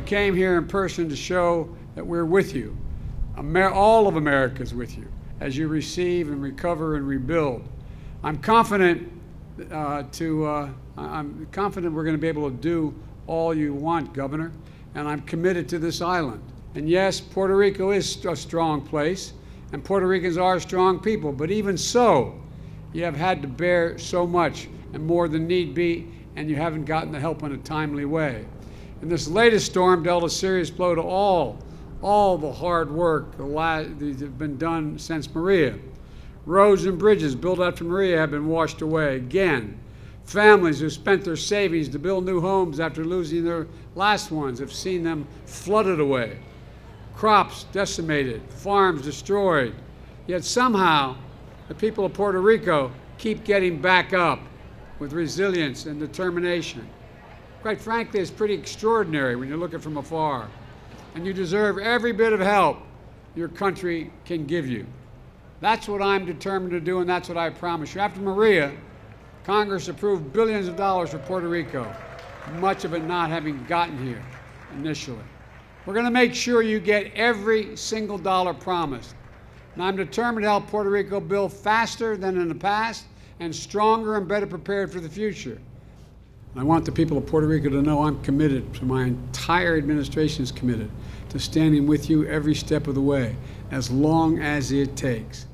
We came here in person to show that we're with you. All of America is with you as you receive and recover and rebuild. I'm confident we're going to be able to do all you want, Governor, and I'm committed to this island. And yes, Puerto Rico is a strong place, and Puerto Ricans are strong people, but even so, you have had to bear so much and more than need be, and you haven't gotten the help in a timely way. And this latest storm dealt a serious blow to all the hard work that has been done since Maria. Roads and bridges built out from Maria have been washed away again. Families who spent their savings to build new homes after losing their last ones have seen them flooded away. Crops decimated, farms destroyed. Yet somehow, the people of Puerto Rico keep getting back up with resilience and determination. Quite frankly, it's pretty extraordinary when you look at it from afar. And you deserve every bit of help your country can give you. That's what I'm determined to do, and that's what I promise you. After Maria, Congress approved billions of dollars for Puerto Rico, much of it not having gotten here initially. We're going to make sure you get every single dollar promised. And I'm determined to help Puerto Rico build faster than in the past and stronger and better prepared for the future. I want the people of Puerto Rico to know I'm committed, so my entire administration is committed to standing with you every step of the way, as long as it takes.